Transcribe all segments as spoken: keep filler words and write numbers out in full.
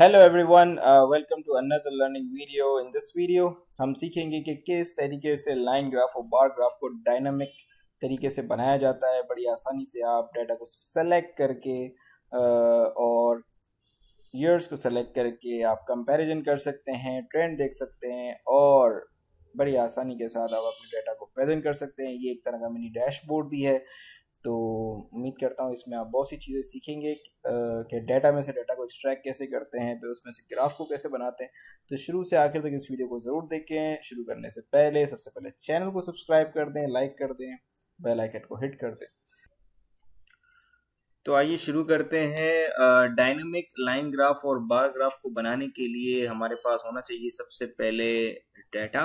Hello everyone, welcome to another learning video. In this video हम सीखेंगे कि किस तरीके से लाइन ग्राफ और बार ग्राफ को डायनामिक तरीके से बनाया जाता है। बड़ी आसानी से आप डाटा को सेलेक्ट करके uh, और ईयर्स को सेलेक्ट करके आप कंपैरिजन कर सकते हैं, ट्रेंड देख सकते हैं और बड़ी आसानी के साथ आप अपने डाटा को प्रेजेंट कर सकते हैं। ये एक तरह का मिनी डैशबोर्ड भी है। तो उम्मीद करता हूँ इसमें आप बहुत सी चीज़ें सीखेंगे कि डाटा में से डाटा को एक्सट्रैक्ट कैसे करते हैं, फिर उसमें से ग्राफ को कैसे बनाते हैं। तो शुरू से आखिर तक इस वीडियो को ज़रूर देखें। शुरू करने से पहले सबसे पहले चैनल को सब्सक्राइब कर दें, लाइक कर दें, बेल आइकन को हिट कर दें। तो आइए शुरू करते हैं। डायनामिक लाइन ग्राफ और बार ग्राफ को बनाने के लिए हमारे पास होना चाहिए सबसे पहले डाटा,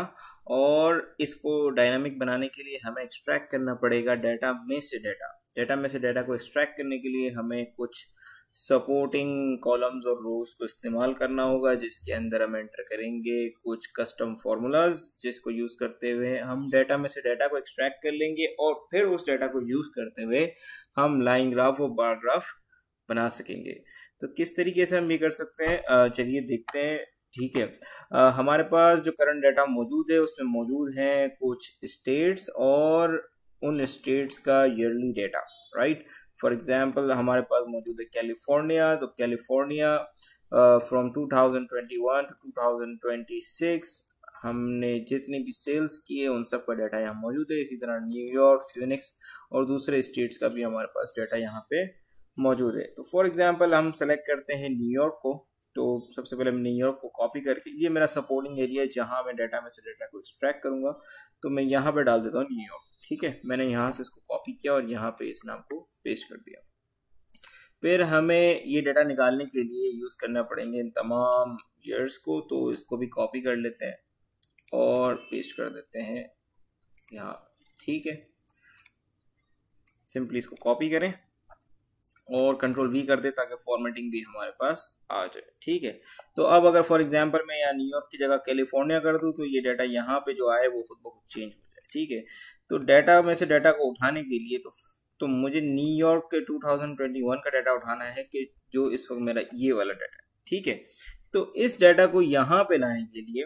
और इसको डायनामिक बनाने के लिए हमें एक्सट्रैक्ट करना पड़ेगा डाटा में से डाटा। डाटा में से डाटा को एक्सट्रैक्ट करने के लिए हमें कुछ सपोर्टिंग कॉलम्स और रोज को इस्तेमाल करना होगा, जिसके अंदर हम एंटर करेंगे कुछ कस्टम फार्मूलाज, जिसको यूज़ करते हुए हम डाटा में से डाटा को एक्सट्रैक्ट कर लेंगे और फिर उस डाटा को यूज़ करते हुए हम लाइन ग्राफ और बार ग्राफ बना सकेंगे। तो किस तरीके से हम ये कर सकते हैं, चलिए देखते हैं। ठीक है, आ, हमारे पास जो करंट डाटा मौजूद है उसमें मौजूद हैं कुछ स्टेट्स और उन स्टेट्स का yearly data, right. For example हमारे पास मौजूद है कैलिफोर्निया, तो California from two thousand twenty one to two thousand twenty six हमने जितने भी सेल्स किए उन सब का डाटा यहाँ मौजूद है। इसी तरह न्यूयॉर्क, फ्यूनिक्स और दूसरे स्टेट्स का भी हमारे पास डाटा यहाँ पे मौजूद है। तो फॉर एग्जाम्पल हम सेलेक्ट करते हैं न्यूयॉर्क को। तो सबसे पहले मैं न्यूयॉर्क को कॉपी करके, ये मेरा सपोर्टिंग एरिया है जहाँ मैं डाटा में से डाटा को एक्सट्रैक्ट करूँगा, तो मैं यहाँ पर डाल देता हूँ न्यूयॉर्क। ठीक है, मैंने यहाँ से इसको कॉपी किया और यहाँ पे इस नाम को पेस्ट कर दिया। फिर हमें ये डाटा निकालने के लिए यूज़ करना पड़ेंगे इन तमाम ईयर्स को, तो इसको भी कॉपी कर लेते हैं और पेस्ट कर देते हैं यहाँ। ठीक है, सिंपली इसको कॉपी करें और कंट्रोल वी कर दे ताकि फॉर्मेटिंग भी हमारे पास आ जाए। ठीक है, तो अब अगर फॉर एग्जांपल मैं यहाँ न्यूयॉर्क की जगह कैलिफोर्निया कर दूँ तो ये डाटा यहाँ पे जो आए वो खुद ब खुद चेंज हो जाए। ठीक है, तो डाटा में से डाटा को उठाने के लिए तो तो मुझे न्यूयॉर्क के टू थाउजेंड ट्वेंटी वन का डाटा उठाना है कि जो इस वक्त मेरा ये वाला डाटा है। ठीक है, तो इस डाटा को यहाँ पे लाने के लिए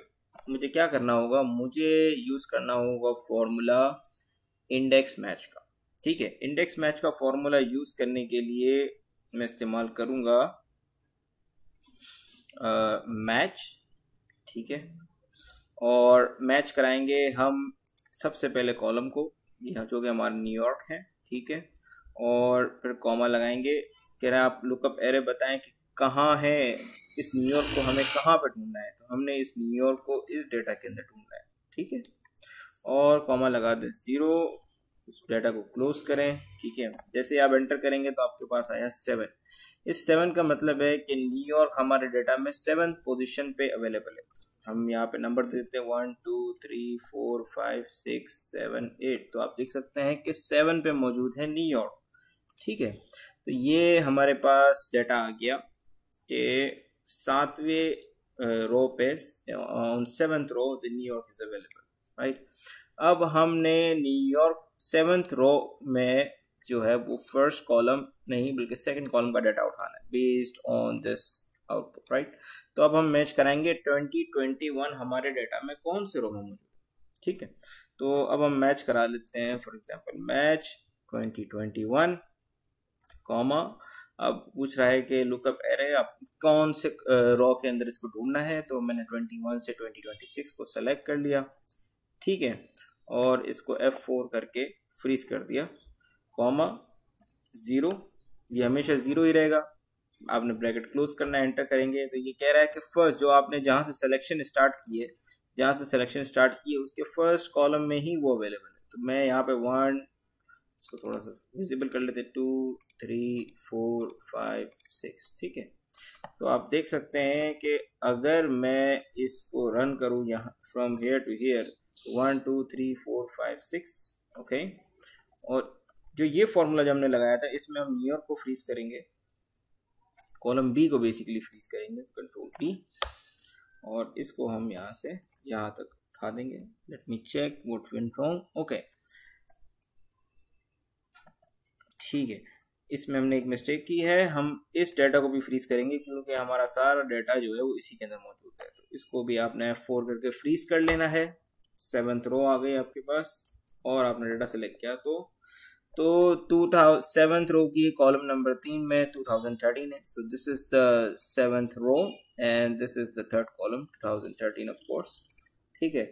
मुझे क्या करना होगा, मुझे यूज करना होगा फॉर्मूला इंडेक्स मैच का। ठीक है, इंडेक्स मैच का फॉर्मूला यूज करने के लिए मैं इस्तेमाल करूंगा मैच। ठीक है, और मैच कराएंगे हम सबसे पहले कॉलम को, यहाँ जो कि हमारा न्यूयॉर्क है। ठीक है, और फिर कॉमा लगाएंगे। कह रहे हैं आप लुकअप एरे बताएं कि कहाँ है, इस न्यूयॉर्क को हमें कहाँ पर ढूंढना है, तो हमने इस न्यूयॉर्क को इस डाटा के अंदर ढूंढना है। ठीक है, और कॉमा लगा दें ज़ीरो, उस डाटा को क्लोज करें। ठीक है, जैसे आप एंटर करेंगे तो आपके पास आया सेवन। इस सेवन का मतलब है कि न्यूयॉर्क हमारे डाटा में सेवन पोजिशन पे अवेलेबल है। हम यहाँ पे नंबर देते हैं one two three four five six seven eight, तो आप देख सकते हैं कि सेवन पे मौजूद है न्यूयॉर्क। ठीक है, तो ये हमारे पास डाटा आ गया कि सातवें रो पे on seventh row the New York is available, right. अब हमने न्यूयॉर्क सेवन्थ रो में जो है वो फर्स्ट कॉलम नहीं बल्कि सेकंड कॉलम का डाटा उठाना है based on this output, right. तो अब हम मैच कराएंगे ट्वेंटी ट्वेंटी वन हमारे डाटा में कौन से रो में मौजूद है। ठीक है, तो अब हम मैच करा लेते हैं। For example match twenty twenty one comma, अब पूछ रहा है कि लुकअप एरे आप कौन से रो के अंदर इसको ढूंढना है, तो मैंने ट्वेंटी वन से ट्वेंटी ट्वेंटी सिक्स को सेलेक्ट कर लिया। ठीक है, और इसको एफ फोर करके फ्रीज कर दिया, कॉमा ज़ीरो, ये हमेशा ज़ीरो ही रहेगा। आपने ब्रैकेट क्लोज करना, एंटर करेंगे तो ये कह रहा है कि फर्स्ट जो आपने जहाँ से सिलेक्शन स्टार्ट की है जहाँ से सिलेक्शन स्टार्ट की है उसके फर्स्ट कॉलम में ही वो अवेलेबल है। तो मैं यहाँ पे वन, इसको थोड़ा सा विजिबल कर लेते, two three four five six. ठीक है, तो आप देख सकते हैं कि अगर मैं इसको रन करूँ यहाँ from here to here, one two three four five six. Okay, और जो ये फॉर्मूला जो हमने लगाया था इसमें हम न्यूयॉर्क को फ्रीज करेंगे, कॉलम बी को बेसिकली फ्रीज करेंगे, तो कंट्रोल बी, और इसको हम यहाँ से यहाँ तक उठा देंगे। Let me check what went wrong. Okay, ठीक है, इसमें हमने एक मिस्टेक की है, हम इस डाटा को भी फ्रीज करेंगे क्योंकि हमारा सारा डाटा जो है वो इसी के अंदर मौजूद है। तो इसको भी आपने एफ फोर करके फ्रीज कर लेना है। सेवंथ रो आ गई आपके पास और आपने डाटा सेलेक्ट किया तो तो टू थाउजेंड सेवंथ रो की कॉलम नंबर तीन में टू थाउजेंड थर्टीन है। So this is the seventh row and this is the third column two thousand thirteen of course. ठीक है,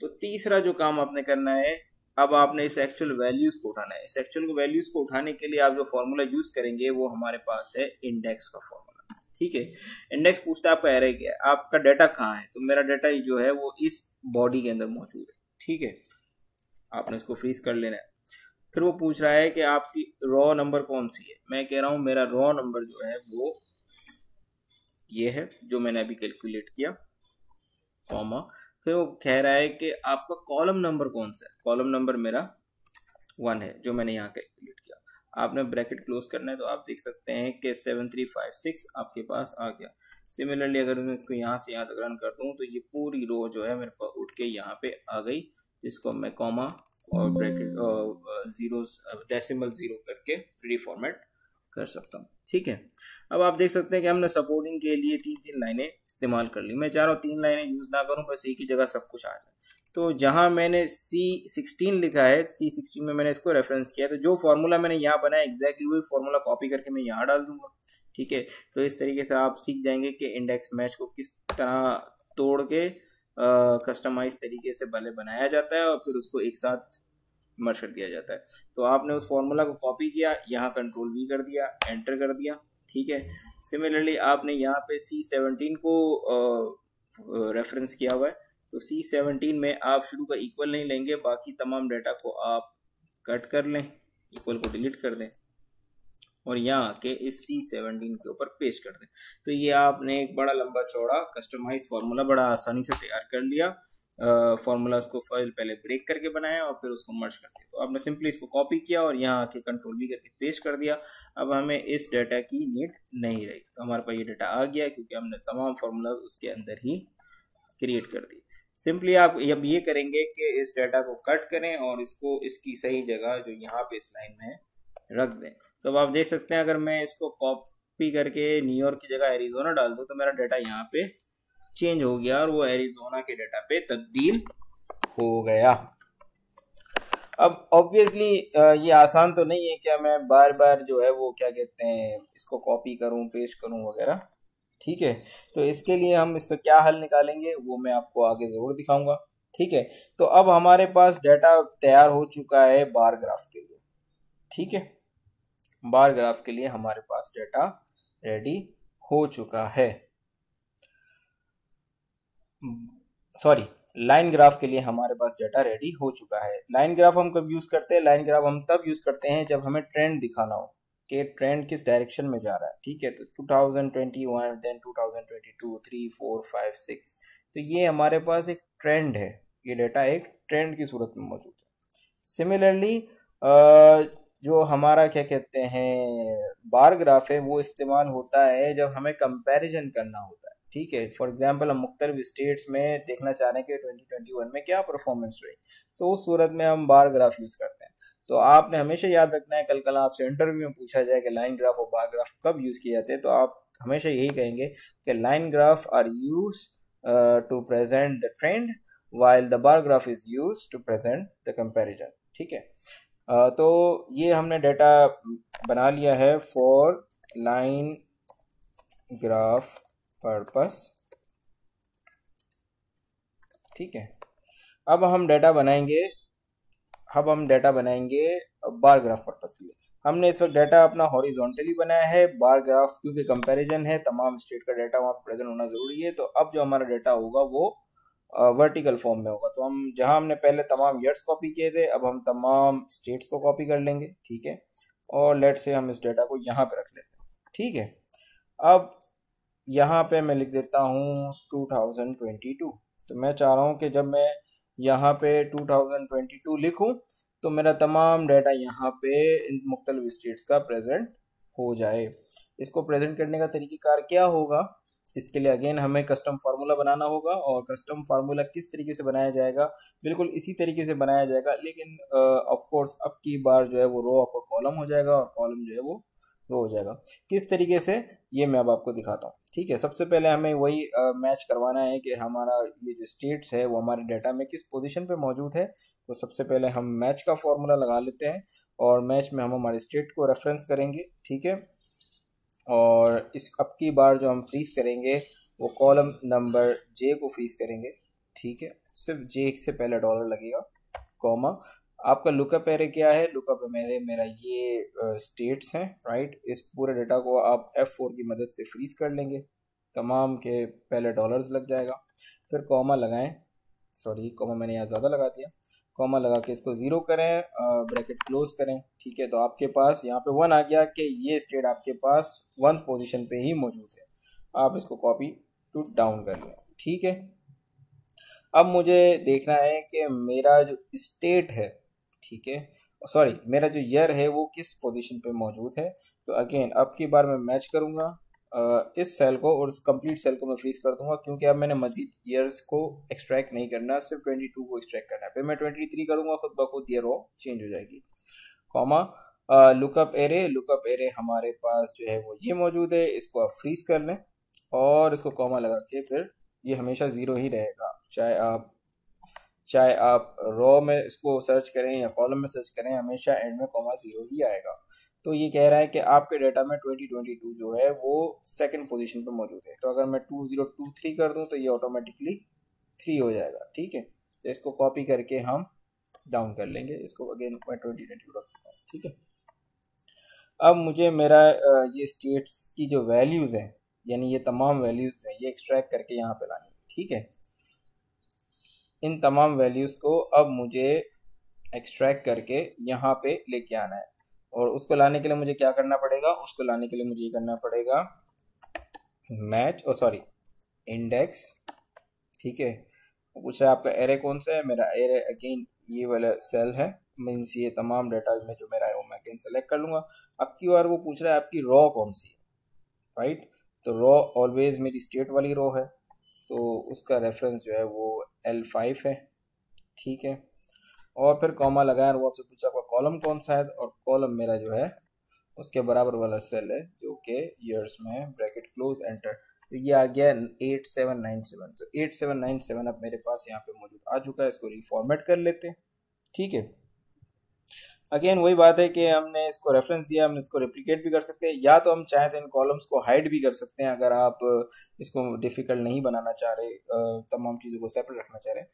तो तीसरा जो काम आपने करना है, अब आपने इस एक्चुअल वैल्यूज को उठाना है। इस एक्चुअल को वैल्यूज को उठाने के लिए आप जो फॉर्मूला यूज करेंगे वो हमारे पास है इंडेक्स का फॉर्मूला। ठीक है, इंडेक्स पूछता है आपका एरे क्या है, आपका डाटा कहाँ है। तो मेरा डाटा जो है वो इस बॉडी के अंदर मौजूद है। ठीक है, आपने इसको फ्रीज कर लेना है। फिर वो पूछ रहा है कि आपकी रॉ नंबर कौन सी है। मैं कह रहा हूँ मेरा रॉ नंबर जो है वो ये है जो मैंने अभी कैलकुलेट किया, कॉमा। फिर वो कह रहा है कि आपका कॉलम नंबर कौन सा है। कॉलम नंबर मेरा वन है जो मैंने यहाँ कैलकुलेट किया। आपने ब्रैकेट क्लोज करना है तो आप देख सकते हैं कि सेवन थ्री फाइव सिक्स आपके पास आ गया। सिमिलरली अगर मैं इसको यहाँ से यहाँ तक रन कर दूँ तो ये पूरी रो जो है मेरे पास उठ के यहाँ पे आ गई, जिसको मैं कॉमा और ब्रैकेट जीरो डेसिमल जीरो करके रीफॉर्मेट कर सकता हूँ। ठीक है, अब आप देख सकते हैं कि हमने सपोर्टिंग के लिए तीन तीन लाइनें इस्तेमाल कर ली। मैं चाह रहा हूँ तीन लाइनें यूज़ ना करूँ, बस एक ही जगह सब कुछ आ जाए। तो जहाँ मैंने सी सिक्सटीन लिखा है, सी सिक्सटीन में मैंने इसको रेफरेंस किया, तो जो फार्मूला मैंने यहाँ बनाया एक्जैक्टली वही फार्मूला कॉपी करके मैं यहाँ डाल दूंगा। ठीक है, तो इस तरीके से आप सीख जाएंगे कि इंडेक्स मैच को किस तरह तोड़ के कस्टमाइज uh, तरीके से पहले बनाया जाता है और फिर उसको एक साथ मर्ज कर दिया जाता है। तो आपने उस फॉर्मूला को कॉपी किया, यहाँ कंट्रोल वी कर दिया, एंटर कर दिया। ठीक है, सिमिलरली आपने यहाँ पे सी सेवनटीन को रेफरेंस uh, uh, किया हुआ है। तो सी सेवनटीन में आप शुरू का इक्वल नहीं लेंगे, बाकी तमाम डाटा को आप कट कर लें, इक्वल को डिलीट कर दें और यहाँ आके इस सी सेवनटीन के ऊपर पेस्ट कर दें। तो ये आपने एक बड़ा लंबा चौड़ा कस्टमाइज फार्मूला बड़ा आसानी से तैयार कर लिया। फार्मूलाज को फाइल पहले ब्रेक करके बनाया और फिर उसको मर्ज कर दिया। तो आपने सिंपली इसको कॉपी किया और यहाँ आके कंट्रोल भी करके पेस्ट कर दिया। अब हमें इस डाटा की नीड नहीं रही, तो हमारे पास ये डाटा आ गया क्योंकि हमने तमाम फार्मूलाज उसके अंदर ही क्रिएट कर दिए। सिंपली आप अब ये करेंगे कि इस डाटा को कट करें और इसको इसकी सही जगह जो यहाँ पे इस लाइन में है रख दें। तो अब आप देख सकते हैं अगर मैं इसको कॉपी करके न्यूयॉर्क की जगह एरिजोना डाल दूं तो मेरा डाटा यहाँ पे चेंज हो गया और वो एरिजोना के डाटा पे तब्दील हो गया। अब ऑब्वियसली ये आसान तो नहीं है क्या मैं बार बार जो है वो क्या कहते हैं इसको कॉपी करूँ, पेस्ट करूँ वगैरह। ठीक है, तो इसके लिए हम इसका क्या हल निकालेंगे वो मैं आपको आगे ज़रूर दिखाऊँगा। ठीक है, तो अब हमारे पास डाटा तैयार हो चुका है बार ग्राफ के लिए। ठीक है, बार ग्राफ के लिए हमारे पास डाटा रेडी हो चुका है, सॉरी लाइन ग्राफ के लिए हमारे पास डाटा रेडी हो चुका है। लाइन ग्राफ हम कब यूज करते हैं, लाइन ग्राफ हम तब यूज करते हैं जब हमें ट्रेंड दिखाना हो कि ट्रेंड किस डायरेक्शन में जा रहा है। ठीक है, तो two thousand twenty one then two thousand twenty two three four five six, तो ये हमारे पास एक ट्रेंड है, ये डाटा एक ट्रेंड की सूरत में मौजूद है। सिमिलरली जो हमारा क्या कहते हैं बार ग्राफ है वो इस्तेमाल होता है जब हमें कंपैरिजन करना होता है। ठीक है, फॉर एग्जांपल हम मुख्तलिफ स्टेट्स में देखना चाह रहे हैं कि ट्वेंटी ट्वेंटी वन में क्या परफॉर्मेंस रही, तो उस सूरत में हम बार ग्राफ यूज़ करते हैं। तो आपने हमेशा याद रखना है, कल कल आपसे इंटरव्यू में पूछा जाए कि लाइन ग्राफ और बार ग्राफ कब यूज़ किए जाते हैं, तो आप हमेशा यही कहेंगे कि line graph are use to present the trend while the bar graph is use to present the comparison. ठीक है, तो ये हमने डाटा बना लिया है फॉर लाइन ग्राफ पर्पस। ठीक है, अब हम डाटा बनाएंगे अब हम डाटा बनाएंगे बार ग्राफ पर्पस के लिए। हमने इस वक्त डाटा अपना हॉरिजॉन्टली बनाया है, बार ग्राफ क्योंकि कंपैरिजन है, तमाम स्टेट का डाटा वहाँ प्रेजेंट होना ज़रूरी है। तो अब जो हमारा डाटा होगा वो वर्टिकल uh, फॉर्म में होगा। तो हम जहां हमने पहले तमाम ईयर्स कॉपी किए थे, अब हम तमाम स्टेट्स को कॉपी कर लेंगे। ठीक है, और लेट से हम इस डाटा को यहां पे रख लेते हैं। ठीक है, अब यहां पे मैं लिख देता हूं टू थाउजेंड ट्वेंटी टू। तो मैं चाह रहा हूं कि जब मैं यहां पे टू थाउजेंड ट्वेंटी टू लिखूं तो मेरा तमाम डाटा यहाँ पे इन मुख्तलिफ स्टेट्स का प्रेजेंट हो जाए। इसको प्रेजेंट करने का तरीक़ेकार क्या होगा, इसके लिए अगेन हमें कस्टम फार्मूला बनाना होगा। और कस्टम फार्मूला किस तरीके से बनाया जाएगा, बिल्कुल इसी तरीके से बनाया जाएगा, लेकिन ऑफ कोर्स अब की बार जो है वो रो आपका कॉलम हो जाएगा और कॉलम जो है वो वो हो जाएगा। किस तरीके से ये मैं अब आपको दिखाता हूँ, ठीक है। सबसे पहले हमें वही आ, मैच करवाना है कि हमारा ये जो स्टेट्स है वो हमारे डाटा में किस पोजीशन पे मौजूद है। तो सबसे पहले हम मैच का फॉर्मूला लगा लेते हैं और मैच में हम हमारे स्टेट को रेफरेंस करेंगे, ठीक है। और इस अब की बार जो हम फ्रीज करेंगे वो कॉलम नंबर जे को फ्रीज करेंगे, ठीक है। सिर्फ जे से पहले डॉलर लगेगा, कॉमा। आपका लुकअप एरे क्या है? लुकअप एरे मेरा ये स्टेट्स हैं, राइट। इस पूरे डाटा को आप एफ फोर की मदद से फ्रीज कर लेंगे, तमाम के पहले डॉलर्स लग जाएगा। फिर कॉमा लगाएं, सॉरी कॉमा मैंने यहाँ ज़्यादा लगा दिया, कॉमा लगा के इसको ज़ीरो करें, ब्रैकेट क्लोज करें, ठीक है। तो आपके पास यहाँ पे वन आ गया कि ये स्टेट आपके पास वन पोजिशन पर ही मौजूद है। आप इसको कॉपी टू डाउन कर लें, ठीक है। अब मुझे देखना है कि मेरा जो स्टेट है, ठीक है, सॉरी मेरा जो ईयर है वो किस पोजीशन पे मौजूद है। तो अगेन अब की बार मैं मैच करूँगा इस सेल को और इस कंप्लीट सेल को मैं फ्रीज कर दूंगा, क्योंकि अब मैंने मजीद ईयर्स को एक्सट्रैक्ट नहीं करना, सिर्फ बाईस को एक्सट्रैक्ट करना है। फिर मैं तेईस करूँगा, खुद ब खुद ये रो चेंज हो जाएगी। Comma lookup array, lookup array हमारे पास जो है वो ये मौजूद है, इसको आप फ्रीज कर लें और इसको कॉमा लगा के फिर ये हमेशा ज़ीरो ही रहेगा, चाहे आप चाहे आप रॉ में इसको सर्च करें या कॉलम में सर्च करें, हमेशा एंड में कॉमा जीरो ही आएगा। तो ये कह रहा है कि आपके डाटा में ट्वेंटी ट्वेंटी टू जो है वो सेकंड पोजीशन पे मौजूद है। तो अगर मैं टू ज़ीरो टू थ्री कर दूं तो ये ऑटोमेटिकली थ्री हो जाएगा, ठीक है। तो इसको कॉपी करके हम डाउन कर लेंगे, इसको अगेन मैं ट्वेंटी ट्वेंटी टू रखता हूँ, ठीक है। अब मुझे मेरा ये स्टेट्स की जो वैल्यूज़ हैं, यानी ये तमाम वैल्यूज़ हैं, ये एक्सट्रैक्ट करके यहाँ पर लानी, ठीक है। इन तमाम वैल्यूज़ को अब मुझे एक्सट्रैक्ट करके यहाँ पे लेके आना है, और उसको लाने के लिए मुझे क्या करना पड़ेगा? उसको लाने के लिए मुझे ये करना पड़ेगा मैच और सॉरी इंडेक्स, ठीक है। पूछ रहा है आपका एरे कौन सा है, मेरा एरे अगेन ये वाला सेल है, मीन्स ये तमाम डाटा में जो मेरा है वो मैं अगेन सेलेक्ट कर लूँगा। अब की बार वो पूछ रहा है आपकी रॉ कौन सी है, राइट। तो रॉ ऑलवेज मेरी स्टेट वाली रॉ है, तो उसका रेफरेंस जो है वो एल फाइव है, ठीक है। और फिर कॉमा लगाया और वो आपसे पूछा आपका कॉलम कौन सा है, और कॉलम मेरा जो है उसके बराबर वाला सेल है जो कि ईयर्स में है, ब्रैकेट क्लोज एंटर। तो ये आ गया एट सेवन नाइन सेवन। तो एट सेवन नाइन सेवन अब मेरे पास यहाँ पे मौजूद आ चुका है, इसको रिफॉर्मेट कर लेते हैं, ठीक है। अगेन वही बात है कि हमने इसको रेफरेंस दिया, हम इसको रेप्लिकेट भी कर सकते हैं, या तो हम चाहें तो इन कॉलम्स को हाइड भी कर सकते हैं, अगर आप इसको डिफ़िकल्ट नहीं बनाना चाह रहे, तमाम चीज़ों को सेपरेट रखना चाह रहे।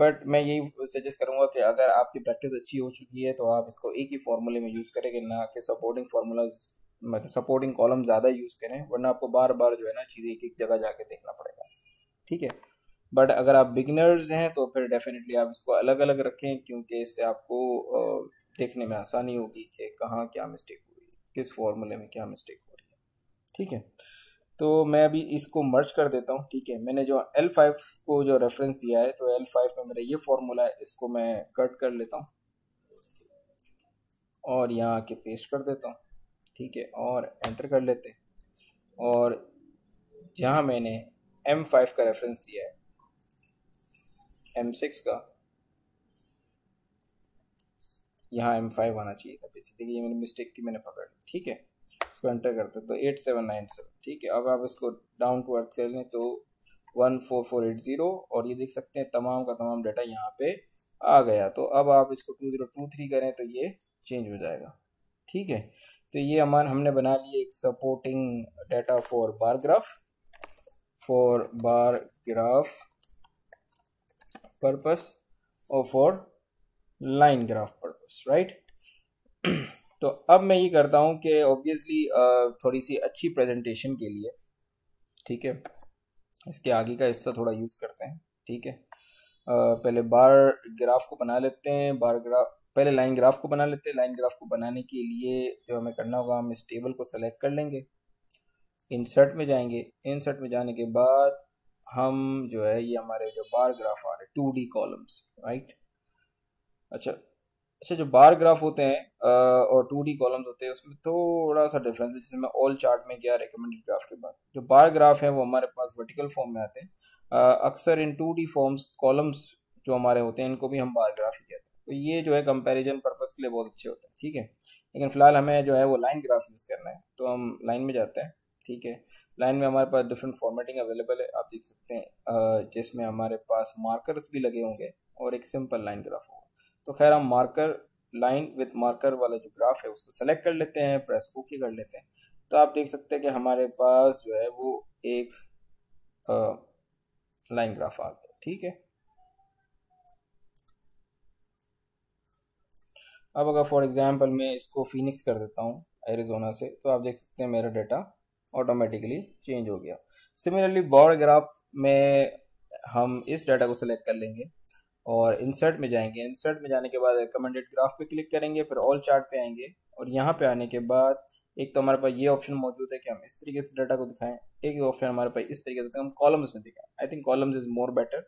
बट मैं यही सजेस्ट करूँगा कि अगर आपकी प्रैक्टिस अच्छी हो चुकी है तो आप इसको एक ही फार्मूले में यूज़ करेंगे, ना कि सपोर्टिंग फार्मूलाज मतलब सपोर्टिंग कॉलम ज़्यादा यूज़ करें, वरना आपको बार बार जो है ना चीज़ें एक एक जगह जाके देखना पड़ेगा, ठीक है। बट अगर आप बिगिनर्स हैं तो फिर डेफिनेटली आप इसको अलग अलग रखें, क्योंकि इससे आपको देखने में आसानी होगी कि कहाँ क्या मिस्टेक हुई, किस फॉर्मूले में क्या मिस्टेक हो रही है, ठीक है। तो मैं अभी इसको मर्ज कर देता हूँ, ठीक है। मैंने जो एल फाइव को जो रेफरेंस दिया है, तो एल फाइव में मेरा ये फार्मूला है, इसको मैं कट कर लेता हूँ और यहाँ आके पेस्ट कर देता हूँ, ठीक है, और एंटर कर लेते हैं। और जहाँ मैंने एम फाइव का रेफरेंस दिया है, एम सिक्स का, यहाँ एम फाइव आना चाहिए था पीछे, देखिए ये मेरी मिस्टेक थी, मैंने पकड़ ली, ठीक है। इसको एंटर करते तो एट सेवन नाइन सेवन, ठीक है। अब आप इसको डाउन टू अर्थ कर लें तो one four four eight zero, और ये देख सकते हैं तमाम का तमाम डाटा यहाँ पे आ गया। तो अब आप इसको टू ज़ीरो टू थ्री करें तो ये चेंज हो जाएगा, ठीक है। तो ये अमान हमने बना लिए एक supporting data for bar graph for bar graph purpose और for line graph purpose, right. तो अब मैं ये करता हूँ कि ऑब्वियसली थोड़ी सी अच्छी प्रेजेंटेशन के लिए, ठीक है, इसके आगे का हिस्सा थोड़ा यूज़ करते हैं, ठीक है। पहले बार ग्राफ को बना लेते हैं, बार ग्राफ पहले लाइन ग्राफ को बना लेते हैं। लाइन ग्राफ को बनाने के लिए जो हमें करना होगा, हम इस टेबल को सेलेक्ट कर लेंगे, इंसर्ट में जाएंगे, इंसर्ट में जाने के बाद हम जो है ये हमारे जो बार ग्राफ आ रहे हैं टू डी कॉलम्स, राइट। अच्छा अच्छा जो बार ग्राफ होते हैं और टू डी कॉलम्स होते हैं उसमें थोड़ा सा डिफरेंस है, जिसे मैं ऑल चार्ट में गया रिकमेंडेड ग्राफ के बाद। जो बार ग्राफ है वो हमारे पास वर्टिकल फॉर्म में आते हैं, अक्सर in two D forms columns जो हमारे होते हैं इनको भी हम बार ग्राफ ही कहते हैं। तो ये जो है कंपैरिजन पर्पस के लिए बहुत अच्छे होते हैं, ठीक है। लेकिन फिलहाल हमें जो है वो लाइन ग्राफ यूज़ करना है, तो हम लाइन में जाते हैं, ठीक है। लाइन में हमारे पास डिफरेंट फॉर्मेटिंग अवेलेबल है, आप देख सकते हैं, जिसमें हमारे पास मार्कर्स भी लगे होंगे और एक सिंपल लाइन ग्राफ होगा। तो खैर हम मार्कर लाइन विथ मार्कर वाला जो ग्राफ है उसको सेलेक्ट कर लेते हैं, प्रेस ओके कर लेते हैं। तो आप देख सकते हैं कि हमारे पास जो है वो एक लाइन ग्राफ आ गया, ठीक है। अब अगर फॉर एग्जांपल मैं इसको फिनिक्स कर देता हूँ एरिजोना से, तो आप देख सकते हैं मेरा डाटा ऑटोमेटिकली चेंज हो गया। सिमिलरली बॉर्डर ग्राफ में हम इस डाटा को सेलेक्ट कर लेंगे और इंसर्ट में जाएंगे। इंसर्ट में जाने के बाद रिकमेंडेड ग्राफ पे क्लिक करेंगे, फिर ऑल चार्ट पे आएंगे और यहाँ पे आने के बाद एक तो हमारे पास ये ऑप्शन मौजूद है कि हम इस तरीके से डाटा को दिखाएं, एक ऑप्शन हमारे पास इस तरीके से हम कॉलम्स में दिखाएं। I think columns is more better,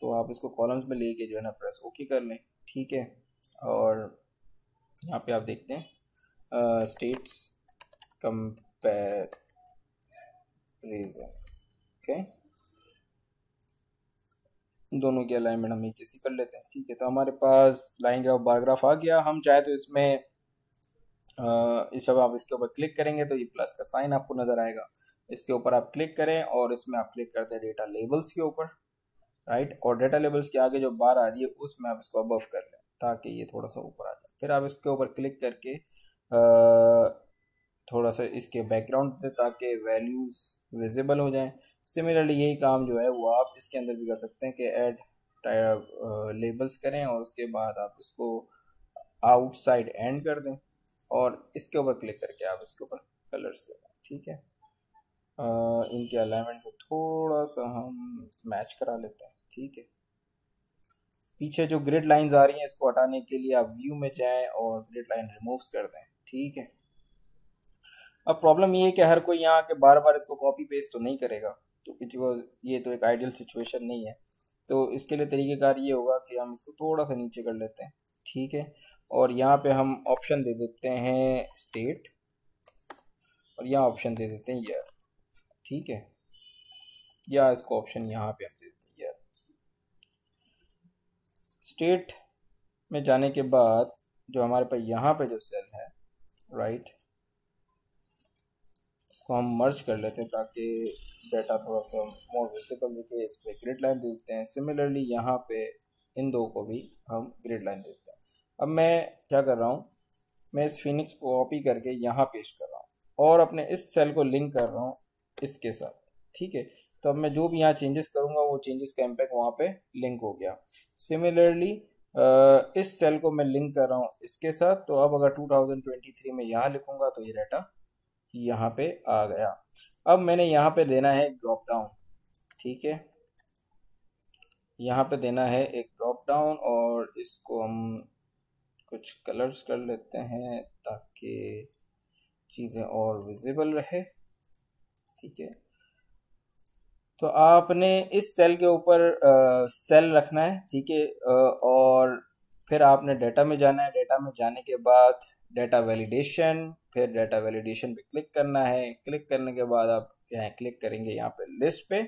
तो आप इसको कॉलम्स में लेके जो है ना प्रेस ओके कर लें, ठीक है। और यहाँ पे आप देखते हैं स्टेट्स कंपैरिजन, ओके, दोनों के अलाइनमेंट हम एक जैसी कर लेते हैं, ठीक है। तो हमारे पास लाइन ग्राफ बार ग्राफ आ गया। हम चाहे तो इसमें इस अब आप इसके ऊपर क्लिक करेंगे तो ये प्लस का साइन आपको नज़र आएगा, इसके ऊपर आप क्लिक करें और इसमें आप क्लिक करते हैं डेटा लेबल्स के ऊपर, राइट। और डेटा लेबल्स के आगे जो बार आ रही है उसमें आप इसको अबव कर लें ताकि ये थोड़ा सा ऊपर आ जाए। फिर आप इसके ऊपर क्लिक करके आ, थोड़ा सा इसके बैकग्राउंड दें ताकि वैल्यूज़ विजिबल हो जाएं। सिमिलरली यही काम जो है वो आप इसके अंदर भी कर सकते हैं कि ऐड लेबल्स करें और उसके बाद आप इसको आउटसाइड एंड कर दें और इसके ऊपर क्लिक करके आप इसके ऊपर कलर्स दें, ठीक है। आ, इनके अलाइनमेंट को थोड़ा सा हम मैच करा लेते हैं, ठीक है। पीछे जो ग्रिड लाइंस आ रही हैं इसको हटाने के लिए आप व्यू में जाएँ और ग्रिड लाइन रिमूव्स कर दें, ठीक है। अब प्रॉब्लम ये है कि हर कोई यहाँ के बार बार इसको कॉपी पेस्ट तो नहीं करेगा, तो बिकॉज ये तो एक आइडियल सिचुएशन नहीं है। तो इसके लिए तरीक़ेकार ये होगा कि हम इसको थोड़ा सा नीचे कर लेते हैं, ठीक है। और यहाँ पे हम ऑप्शन दे देते हैं स्टेट और यहाँ ऑप्शन दे देते हैं ईयर, ठीक है, या इसको ऑप्शन यहाँ पे हम दे देते हैं ईयर। स्टेट में जाने के बाद जो हमारे पास यहाँ पे जो सेल है, राइट, इसको हम मर्ज कर लेते हैं ताकि डाटा थोड़ा सा मोर विजिबल दिखे। इस पर ग्रिड लाइन दे देते हैं। सिमिलरली यहाँ पे इन दो को भी हम ग्रिड लाइन दे देते हैं। अब मैं क्या कर रहा हूँ, मैं इस फिनिक्स को कॉपी करके यहाँ पेश कर रहा हूँ और अपने इस सेल को लिंक कर रहा हूँ इसके साथ, ठीक है। तो अब मैं जो भी यहाँ चेंजेस करूँगा वो चेंजेस का इम्पैक्ट वहाँ पर लिंक हो गया। सिमिलरली इस सेल को मैं लिंक कर रहा हूँ इसके साथ, तो अब अगर टू थाउजेंड ट्वेंटी थ्री में यहाँ लिखूँगा तो ये डाटा यहाँ पे आ गया। अब मैंने यहाँ पे देना है ड्रॉप डाउन, ठीक है, यहाँ पे देना है एक ड्रॉप डाउन और इसको हम कुछ कलर्स कर लेते हैं ताकि चीज़ें और विजिबल रहे, ठीक है। तो आपने इस सेल के ऊपर आ, सेल रखना है, ठीक है, और फिर आपने डाटा में जाना है। डाटा में जाने के बाद डाटा वैलिडेशन, फिर डाटा वैलिडेशन पे क्लिक करना है। क्लिक करने के बाद आप यहाँ क्लिक करेंगे यहाँ पे लिस्ट पे।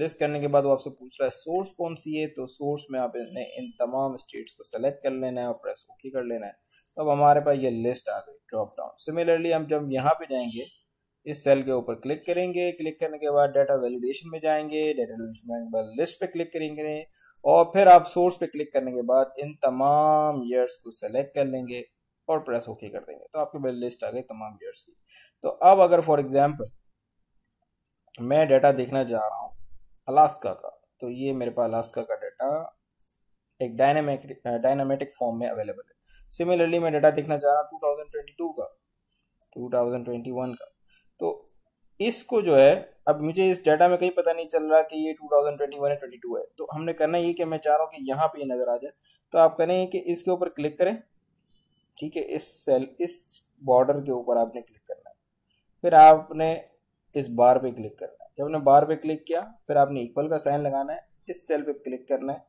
लिस्ट करने के बाद वो आपसे पूछ रहा है सोर्स कौन सी है, तो सोर्स में आपने इन तमाम स्टेट्स को सेलेक्ट कर लेना है और प्रेस ओके कर लेना है। तो अब हमारे पास ये लिस्ट आ गई ड्रॉप डाउन। सिमिलरली हम जब यहाँ पे जाएंगे इस सेल के ऊपर क्लिक करेंगे, क्लिक करने के बाद डाटा वैलिडेशन में जाएंगे, डाटा वैलिडेशन में लिस्ट पे क्लिक करेंगे और फिर आप सोर्स पे क्लिक करने के बाद इन तमाम ईयर्स को सेलेक्ट कर लेंगे और प्रेस ओके कर देंगे। तो आपके बिल लिस्ट आ गई तमाम ईयर्स की। तो अब अगर फॉर एग्जांपल मैं डाटा देखना चाह रहा हूँ अलास्का का, तो ये मेरे पास अलास्का का डाटा एक डायनामिक डायनामेटिक फॉर्म में अवेलेबल है। सिमिलरली मैं डाटा देखना चाह रहा हूँ टू थाउजेंड ट्वेंटी टू का, टू थाउजेंड ट्वेंटी वन का। तो इसको जो है अब मुझे इस डाटा में कहीं पता नहीं चल रहा कि ये टू थाउजेंड ट्वेंटी वन है ट्वेंटी टू है, तो हमने करना ये कि मैं चाह रहा हूँ कि यहाँ पे ये नज़र आ जाए। तो आप करेंगे कि इसके ऊपर क्लिक करें, ठीक है, इस सेल इस बॉर्डर के ऊपर आपने क्लिक करना है, फिर आपने इस बार पे क्लिक करना है। जब आपने बार पे क्लिक किया फिर आपने इक्वल का साइन लगाना है, इस सेल पे क्लिक करना है,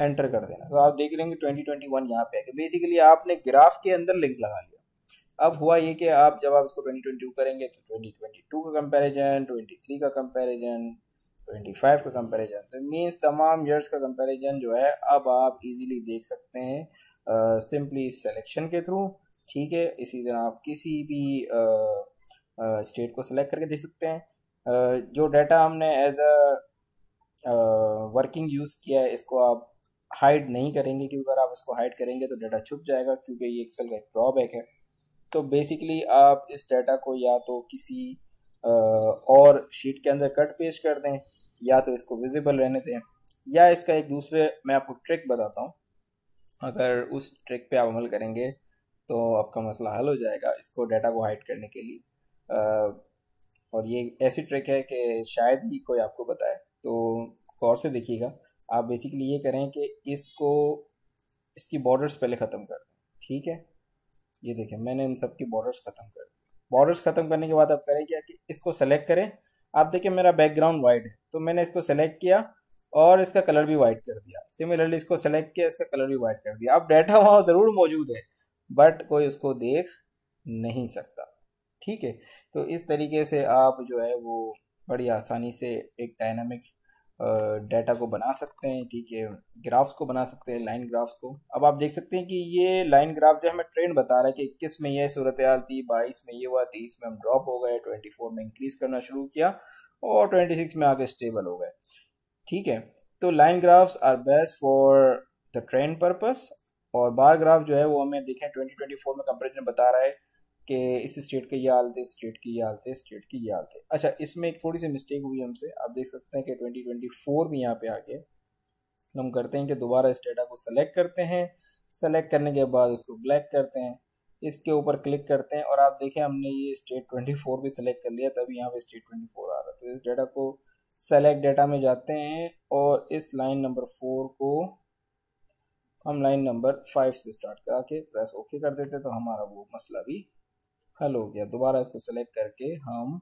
एंटर कर देना। तो आप देख रहे हैं कि ट्वेंटी ट्वेंटी वन यहाँ पे है कि बेसिकली आपने ग्राफ के अंदर लिंक लगा लिया। अब हुआ ये कि आप जब आप इसको ट्वेंटी ट्वेंटी टू करेंगे तो ट्वेंटी ट्वेंटी टू का कंपेरिजन, ट्वेंटी थ्री का कंपेरिजन, पच्चीस का कंपैरिजन। तो मींस तमाम ईयर्स का कंपैरिजन जो है अब आप इजीली देख सकते हैं सिंपली सिलेक्शन के थ्रू, ठीक है। इसी तरह आप किसी भी स्टेट को सिलेक्ट करके देख सकते हैं। uh, जो डाटा हमने एज अ वर्किंग यूज़ किया है इसको आप हाइड नहीं करेंगे, क्योंकि अगर आप इसको हाइड करेंगे तो डाटा छुप जाएगा, क्योंकि ये एक्सेल का एक ड्रॉबैक है। तो बेसिकली आप इस डाटा को या तो किसी आ, और शीट के अंदर कट पेश कर दें, या तो इसको विजिबल रहने दें, या इसका एक दूसरे मैं आपको ट्रिक बताता हूँ, अगर उस ट्रिक पे आप अमल करेंगे तो आपका मसला हल हो जाएगा इसको डाटा को हाइड करने के लिए। आ, और ये ऐसी ट्रिक है कि शायद ही कोई आपको बताए, तो गौर से देखिएगा। आप बेसिकली ये करें कि इसको इसकी बॉर्डर्स पहले ख़त्म कर दें, ठीक है। ये देखें मैंने इन सब की बॉर्डर्स ख़त्म कर दी। बॉर्डर्स ख़त्म करने के बाद आप करें क्या कि इसको सेलेक्ट करें। आप देखें मेरा बैकग्राउंड वाइट है, तो मैंने इसको सेलेक्ट किया और इसका कलर भी वाइट कर दिया। सिमिलरली इसको सेलेक्ट किया, इसका कलर भी वाइट कर दिया। अब डाटा वहाँ ज़रूर मौजूद है बट कोई उसको देख नहीं सकता, ठीक है। तो इस तरीके से आप जो है वो बड़ी आसानी से एक डायनामिक डाटा को बना सकते हैं, ठीक है। ग्राफ्स को बना सकते हैं, लाइन ग्राफ्स को। अब आप देख सकते हैं कि ये लाइन ग्राफ जो है हमें ट्रेंड बता रहा है कि इक्कीस में यह सूरत हाल थी, बाईस में ये हुआ, तीस में हम ड्रॉप हो गए, चौबीस में इंक्रीज़ करना शुरू किया और छब्बीस में आके स्टेबल हो गए, ठीक है। तो line graphs are best for the trend purpose. और बार ग्राफ जो है वो हमें देखें ट्वेंटी ट्वेंटी फोर में कंपेरिजन बता रहा है कि इस स्टेट के ये हाल थे, स्टेट की ये हाल थे, स्टेट की ये हाल थे। अच्छा, इसमें एक थोड़ी सी मिस्टेक हुई हमसे, आप देख सकते हैं कि ट्वेंटी ट्वेंटी फोर भी यहाँ पे आके हम करते हैं कि दोबारा इस डाटा को सेलेक्ट करते हैं, सेलेक्ट करने के बाद उसको ब्लैक करते हैं, इसके ऊपर क्लिक करते हैं और आप देखें हमने ये स्टेट चौबीस भी सिलेक्ट कर लिया, तभी यहाँ पे स्टेट चौबीस आ रहा है। तो इस डाटा को सेलेक्ट डाटा में जाते हैं और इस लाइन नंबर फोर को हम लाइन नंबर फाइव से स्टार्ट करा के प्रेस ओके कर देते, तो हमारा वो मसला भी हल हो गया। दोबारा इसको सेलेक्ट करके हम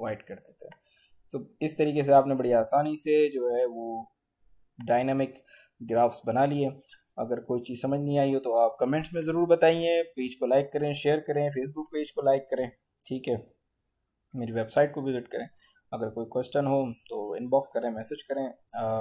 वाइट कर देते हैं। तो इस तरीके से आपने बड़ी आसानी से जो है वो डायनामिक ग्राफ्स बना लिए। अगर कोई चीज़ समझ नहीं आई हो तो आप कमेंट्स में ज़रूर बताइए। पेज को लाइक करें, शेयर करें, फेसबुक पेज को लाइक करें, ठीक है। मेरी वेबसाइट को विज़िट करें। अगर कोई क्वेश्चन हो तो इनबॉक्स करें, मैसेज करें। आ...